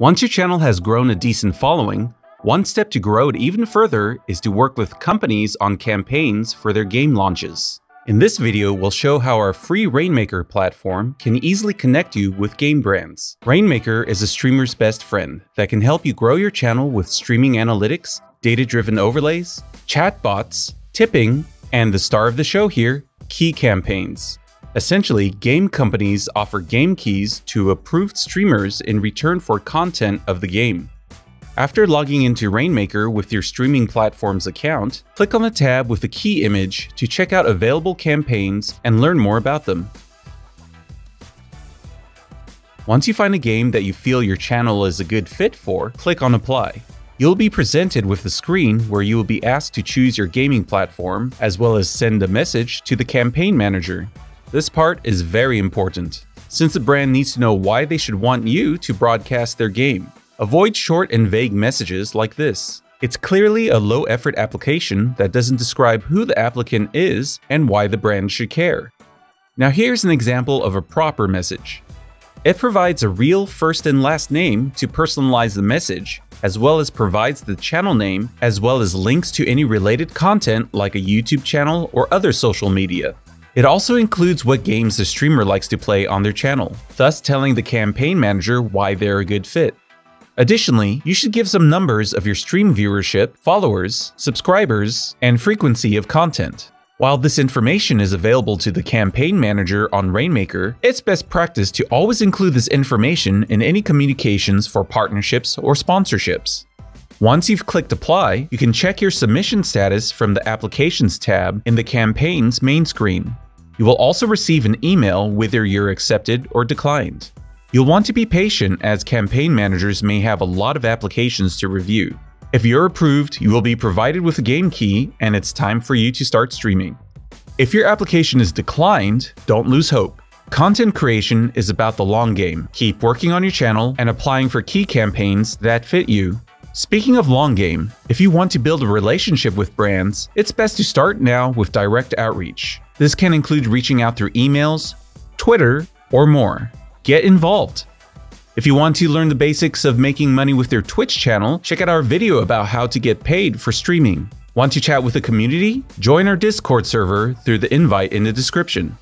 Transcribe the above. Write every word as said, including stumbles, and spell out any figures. Once your channel has grown a decent following, one step to grow it even further is to work with companies on campaigns for their game launches. In this video, we'll show how our free Rainmaker platform can easily connect you with game brands. Rainmaker is a streamer's best friend that can help you grow your channel with streaming analytics, data-driven overlays, chatbots, tipping, and the star of the show here, key campaigns. Essentially, game companies offer game keys to approved streamers in return for content of the game. After logging into Rainmaker with your streaming platform's account, click on the tab with the key image to check out available campaigns and learn more about them. Once you find a game that you feel your channel is a good fit for, click on Apply. You'll be presented with a screen where you will be asked to choose your gaming platform, as well as send a message to the campaign manager. This part is very important, since the brand needs to know why they should want you to broadcast their game. Avoid short and vague messages like this. It's clearly a low-effort application that doesn't describe who the applicant is and why the brand should care. Now here's an example of a proper message. It provides a real first and last name to personalize the message, as well as provides the channel name, as well as links to any related content like a YouTube channel or other social media. It also includes what games the streamer likes to play on their channel, thus telling the campaign manager why they're a good fit. Additionally, you should give some numbers of your stream viewership, followers, subscribers, and frequency of content. While this information is available to the campaign manager on Rainmaker, it's best practice to always include this information in any communications for partnerships or sponsorships. Once you've clicked Apply, you can check your submission status from the Applications tab in the campaign's main screen. You will also receive an email whether you're accepted or declined. You'll want to be patient as campaign managers may have a lot of applications to review. If you're approved, you will be provided with a game key and it's time for you to start streaming. If your application is declined, don't lose hope. Content creation is about the long game. Keep working on your channel and applying for key campaigns that fit you. Speaking of long game, if you want to build a relationship with brands, it's best to start now with direct outreach. This can include reaching out through emails, Twitter, or more. Get involved! If you want to learn the basics of making money with your Twitch channel, check out our video about how to get paid for streaming. Want to chat with the community? Join our Discord server through the invite in the description.